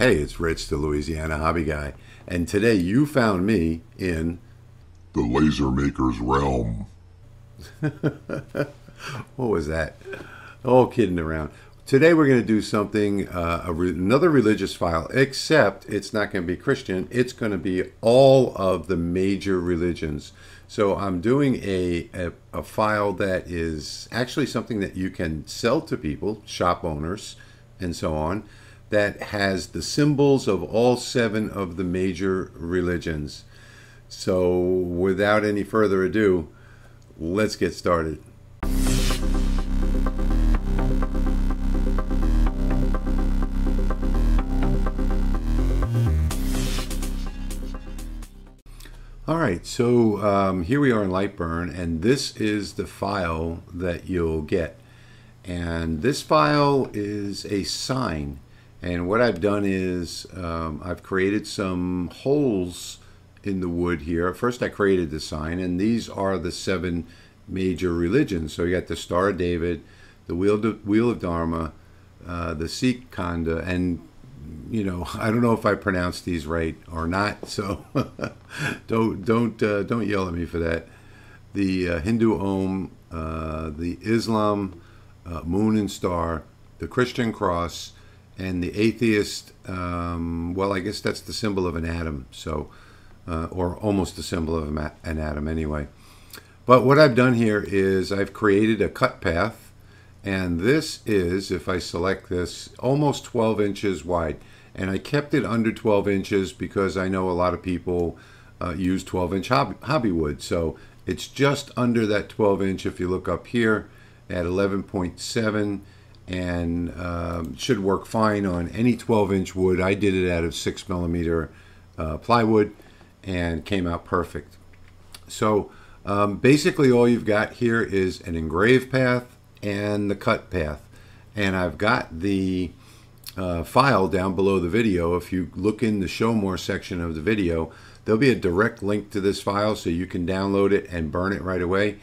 Hey, it's Rich, the Louisiana Hobby Guy, and today you found me in the Laser Maker's Realm. What was that? Oh, kidding around. Today we're going to do something, another religious file, except it's not going to be Christian. It's going to be all of the major religions. So I'm doing a file that is actually something that you can sell to people, shop owners, and so on, that has the symbols of all 7 of the major religions. So without any further ado, let's get started. All right, so here we are in Lightburn, and this is the file that you'll get. And this file is a sign. And what I've done is I've created some holes in the wood here. First, I created the sign, and these are the 7 major religions. So you got the Star of David, the Wheel of Dharma, the Sikh Khanda, and, you know, I don't know if I pronounced these right or not, so don't yell at me for that. The Hindu Om, the Islam Moon and Star, the Christian Cross, and the atheist, well, I guess that's the symbol of an atom, so, or almost the symbol of an atom anyway. But what I've done here is I've created a cut path, and this is, if I select this, almost 12 inches wide. And I kept it under 12 inches because I know a lot of people use 12-inch hobby wood, so it's just under that 12-inch if you look up here at 11.7. and should work fine on any 12-inch wood. I did it out of 6mm plywood and came out perfect. So basically all you've got here is an engraved path and the cut path. And I've got the file down below the video. If you look in the show more section of the video, there'll be a direct link to this file so you can download it and burn it right away.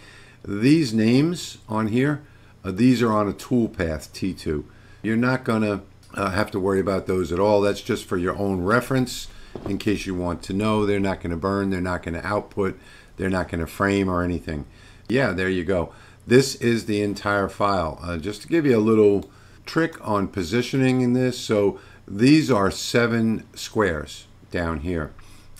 These names on here, these are on a toolpath T2. You're not going to have to worry about those at all. That's just for your own reference in case you want to know. They're not going to burn. They're not going to output. They're not going to frame or anything. Yeah, there you go. This is the entire file. Just to give you a little trick on positioning in this. So these are 7 squares down here.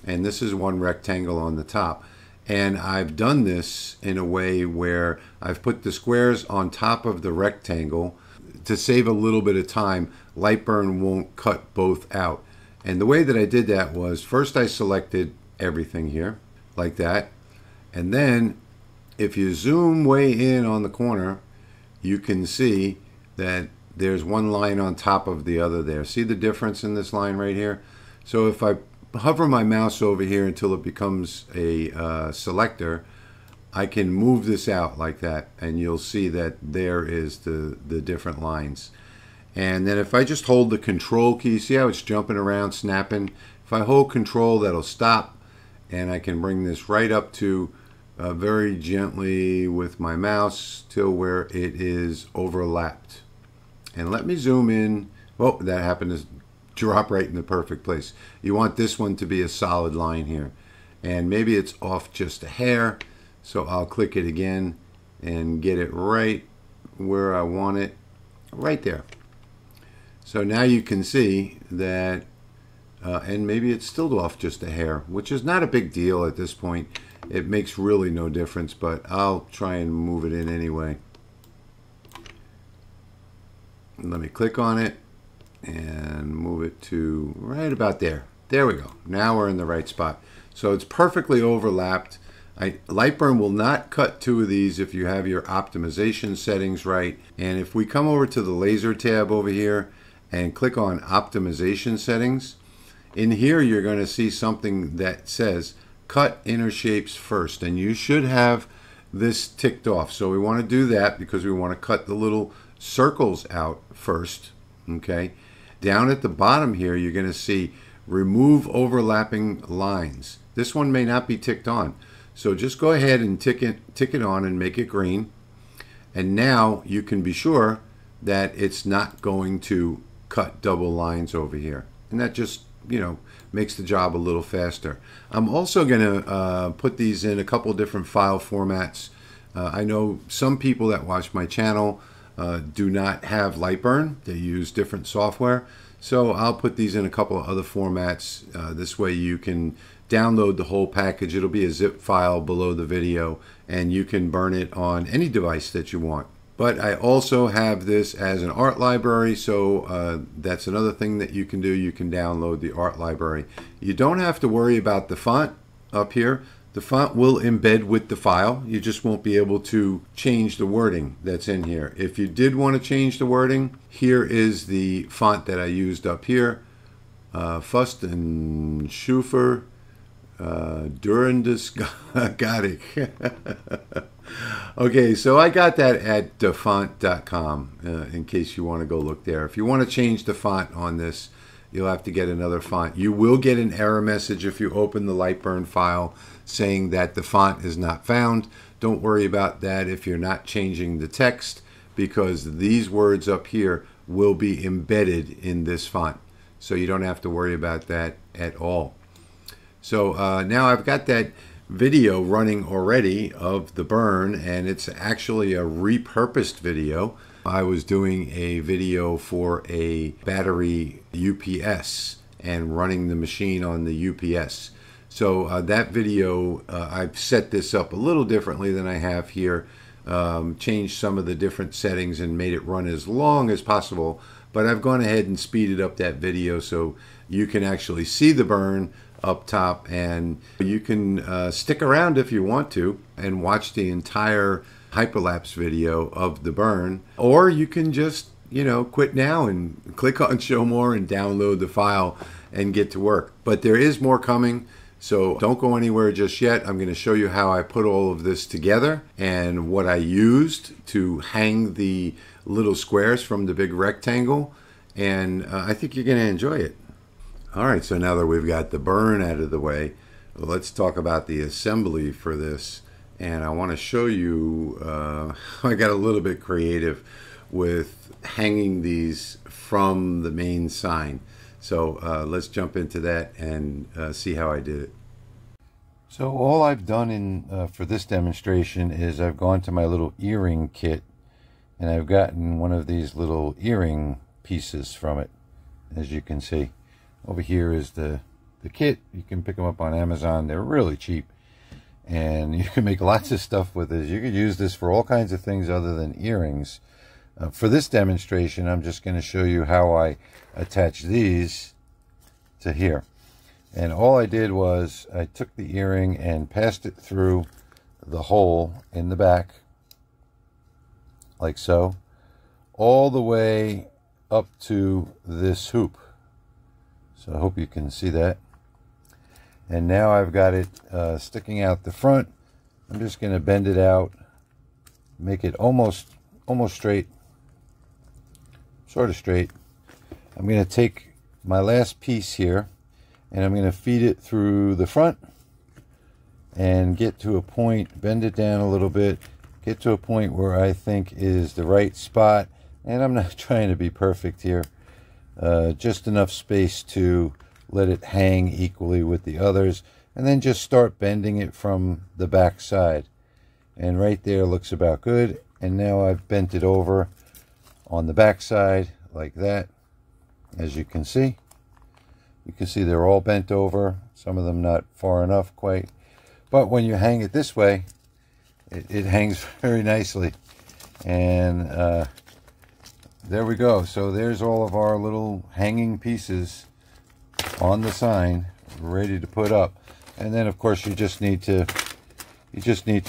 And this is 1 rectangle on the top. And I've done this in a way where I've put the squares on top of the rectangle to save a little bit of time. Lightburn won't cut both out. And the way that I did that was first I selected everything here like that. And then if you zoom way in on the corner, you can see that there's one line on top of the other there. See the difference in this line right here? So if I hover my mouse over here until it becomes a selector, I can move this out like that, and you'll see that there is the different lines. And then if I just hold the control key, see how it's jumping around, snapping? If I hold control, that'll stop, and I can bring this right up to very gently with my mouse till where it is overlapped. And let me zoom in. Oh, that happened to drop right in the perfect place. You want this one to be a solid line here, and maybe it's off just a hair, so I'll click it again and get it right where I want it, right there. So now you can see that and maybe it's still off just a hair, which is not a big deal at this point. It makes really no difference, but I'll try and move it in anyway. Let me click on it and move it to right about there. There we go. Now we're in the right spot. So it's perfectly overlapped. Lightburn will not cut 2 of these if you have your optimization settings right. And if we come over to the laser tab over here and click on optimization settings, in here you're going to see something that says cut inner shapes first, and you should have this ticked off. So we want to do that because we want to cut the little circles out first. Okay, down at the bottom here, you're going to see remove overlapping lines. This one may not be ticked on, so just go ahead and tick it on and make it green. And now you can be sure that it's not going to cut double lines over here. And that just, you know, makes the job a little faster. I'm also going to put these in a couple different file formats. I know some people that watch my channel do not have Lightburn. They use different software. So I'll put these in a couple of other formats. This way you can download the whole package. It'll be a zip file below the video, and you can burn it on any device that you want. But I also have this as an art library, so that's another thing that you can do. You can download the art library. You don't have to worry about the font up here. The font will embed with the file. You just won't be able to change the wording that's in here. If you did want to change the wording, here is the font that I used up here. Fust and Schoeffer, Durandus Gothic. Okay, so I got that at dafont.com in case you want to go look there. If you want to change the font on this, you'll have to get another font. You will get an error message if you open the Lightburn file saying that the font is not found. Don't worry about that if you're not changing the text, because these words up here will be embedded in this font. So you don't have to worry about that at all. So now I've got that video running already of the burn, and it's actually a repurposed video. I was doing a video for a battery UPS and running the machine on the UPS. So that video, I've set this up a little differently than I have here, changed some of the different settings and made it run as long as possible, but I've gone ahead and speeded up that video so you can actually see the burn up top, and you can stick around if you want to and watch the entire hyperlapse video of the burn, or you can just, you know, quit now and click on show more and download the file and get to work. But there is more coming, so don't go anywhere just yet. I'm going to show you how I put all of this together and what I used to hang the little squares from the big rectangle, and I think you're going to enjoy it. All right, so now that we've got the burn out of the way, let's talk about the assembly for this. And I want to show you, I got a little bit creative with hanging these from the main sign. So let's jump into that and see how I did it. So all I've done in for this demonstration is I've gone to my little earring kit, and I've gotten one of these little earring pieces from it, as you can see. Over here is the kit. You can pick them up on Amazon. They're really cheap, and you can make lots of stuff with this. You could use this for all kinds of things other than earrings. For this demonstration, I'm just going to show you how I attach these to here. And all I did was I took the earring and passed it through the hole in the back, like so, all the way up to this hoop. So I hope you can see that. And now I've got it sticking out the front. I'm just going to bend it out, make it almost straight, sort of straight. I'm going to take my last piece here, and I'm going to feed it through the front and get to a point, bend it down a little bit, get to a point where I think is the right spot. And I'm not trying to be perfect here. Just enough space to let it hang equally with the others, and then just start bending it from the back side. And right there looks about good. And now I've bent it over on the back side like that, as you can see. You can see they're all bent over, some of them not far enough quite. But when you hang it this way, it hangs very nicely. And there we go. So there's all of our little hanging pieces on the sign ready to put up. And then of course you just need to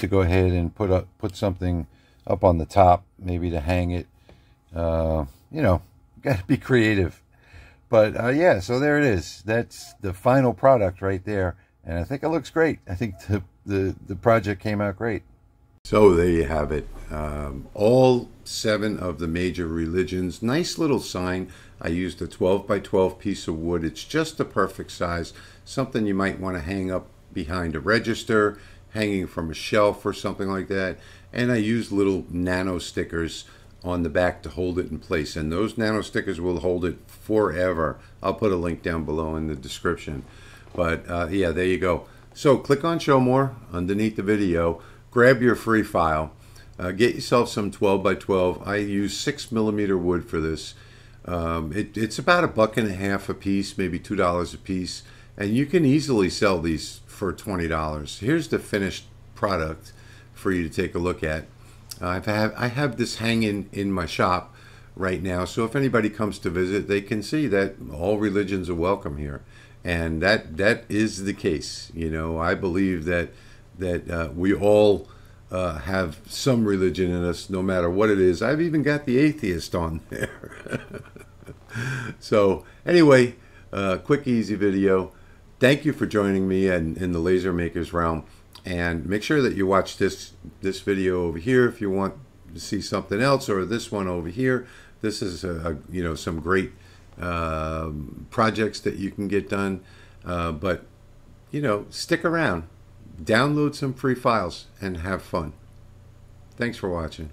go ahead and put something up on the top, maybe to hang it. You know, gotta be creative. But yeah, so there it is. That's the final product right there, and I think it looks great. I think the project came out great. So there you have it. All 7 of the major religions. Nice little sign. I used a 12 by 12 piece of wood. It's just the perfect size. Something you might want to hang up behind a register, hanging from a shelf or something like that. And I used little nano stickers on the back to hold it in place, and those nano stickers will hold it forever. I'll put a link down below in the description, but yeah, there you go. So click on show more underneath the video, grab your free file, get yourself some 12 by 12. I use 6 millimeter wood for this. It's about $1.50 a piece, maybe $2 a piece, and you can easily sell these for $20. Here's the finished product for you to take a look at. I have this hanging in my shop right now, so if anybody comes to visit, they can see that all religions are welcome here, and that is the case. You know, I believe that we all have some religion in us, no matter what it is. I've even got the atheist on there. So anyway, quick easy video. Thank you for joining me in the Laser Maker's Realm. And make sure that you watch this video over here if you want to see something else, or this one over here. This is you know, some great projects that you can get done. But you know, stick around, download some free files, and have fun. Thanks for watching.